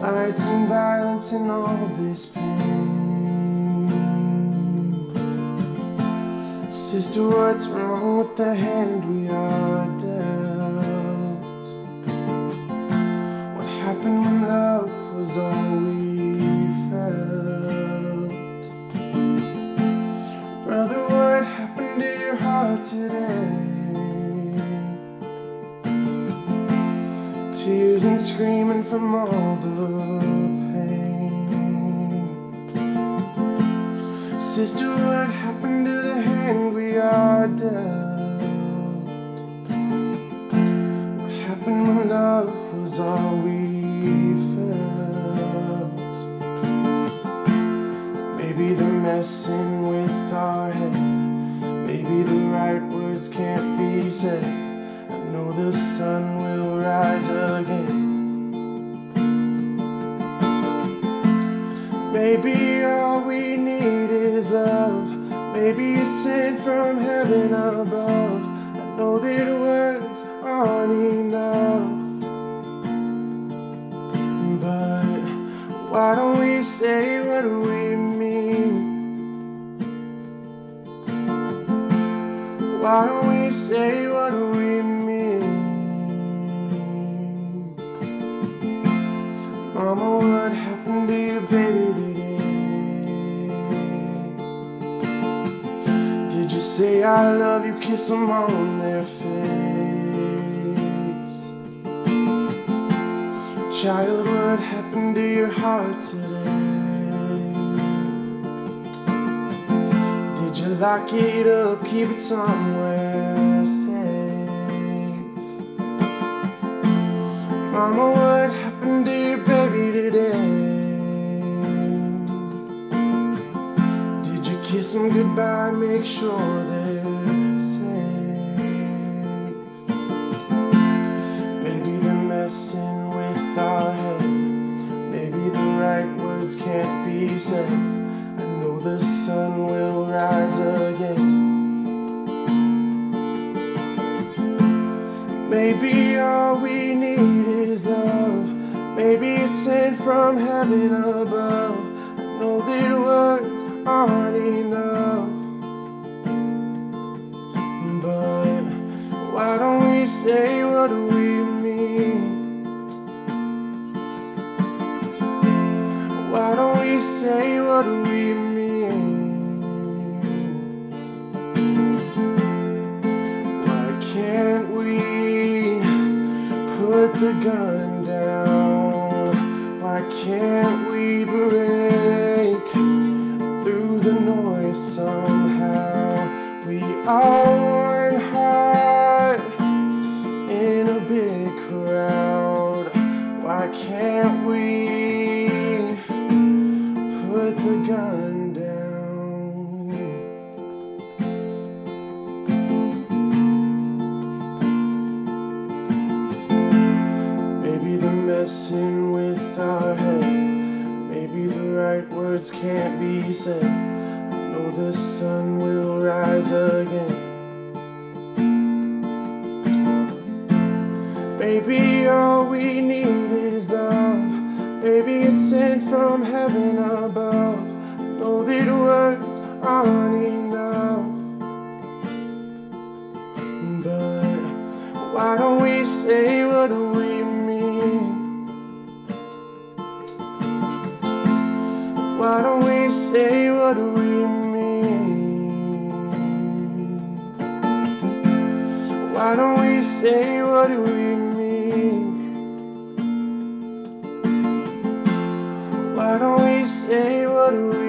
Lights and violence and all this pain. It's just what's wrong with the hand we are dealt. What happened when love was all we felt? Brother, what happened to your heart today? Tears and screaming from all the pain. Sister, what happened to the hand we are dealt? What happened when love was all we felt? Maybe they're messing with our head. Maybe the right words can't be said. I know the sun will rise again. Maybe all we need is love. Maybe it's sent from heaven above. I know that words aren't enough, but why don't we say what we mean? Why don't we say what we mean? Mama, what happened to your baby today? Did you say I love you, kiss them on their face? Child, what happened to your heart today? Did you lock it up, keep it somewhere safe? Mama, what happened to your baby today? Did you kiss them goodbye, make sure they're safe? Maybe they're messing with our head. Maybe the right words can't be said. I know the sun will rise again. Maybe all we need is love. Maybe it's sent from heaven above. I know that words aren't enough, but why don't we say what we mean? Why don't we say what we mean? Why can't we put the gun down? Why can't we break through the noise somehow? We are one heart in a big crowd. Why can't we put the gun down? Maybe they're messing with our head. Maybe the right words can't be said. I know the sun will rise again. Maybe all we need is love. Maybe it's sent from heaven above. I know that words aren't enough, but why don't we say what we mean? Why don't we say what we mean? Why don't we say what we mean? Why don't we say what we mean?